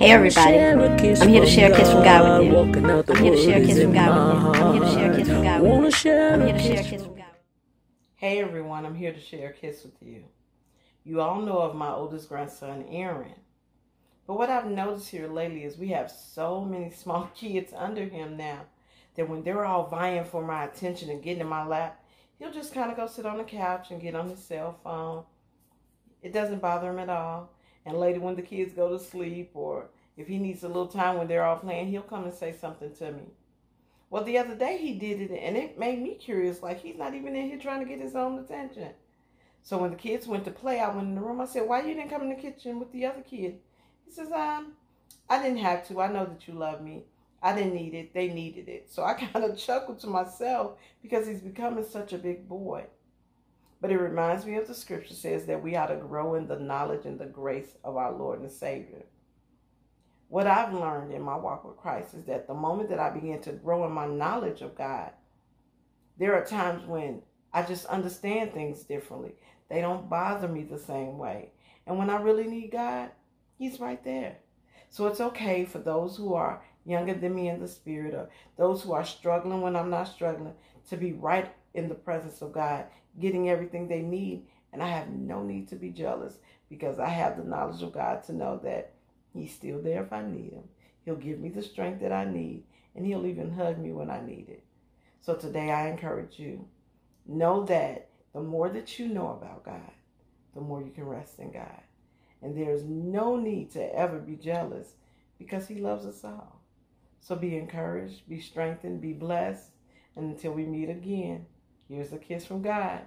Hey everybody, I'm here to share a kiss from God with you. I'm here to share a kiss from God with you. I'm here to share a kiss from God with you. I'm here to share a kiss from God with you. Hey everyone, I'm here to share a kiss with you. You all know of my oldest grandson, Aaron. But what I've noticed here lately is we have so many small kids under him now that when they're all vying for my attention and getting in my lap, he'll just kind of go sit on the couch and get on his cell phone. It doesn't bother him at all. And later when the kids go to sleep or if he needs a little time when they're all playing, he'll come and say something to me. Well, the other day he did it and it made me curious. Like, he's not even in here trying to get his own attention. So when the kids went to play, I went in the room. I said, why you didn't come in the kitchen with the other kid? He says, I didn't have to. I know that you love me. I didn't need it. They needed it. So I kind of chuckled to myself because he's becoming such a big boy. But it reminds me of the scripture says that we ought to grow in the knowledge and the grace of our Lord and Savior. What I've learned in my walk with Christ is that the moment that I began to grow in my knowledge of God, there are times when I just understand things differently. They don't bother me the same way. And when I really need God, he's right there. So it's okay for those who are younger than me in the spirit or those who are struggling when I'm not struggling to be right in the presence of God, getting everything they need. And I have no need to be jealous because I have the knowledge of God to know that he's still there if I need him. He'll give me the strength that I need, and he'll even hug me when I need it. So today I encourage you, know that the more that you know about God, the more you can rest in God. And there's no need to ever be jealous because he loves us all. So be encouraged, be strengthened, be blessed. And until we meet again, here's a kiss from God.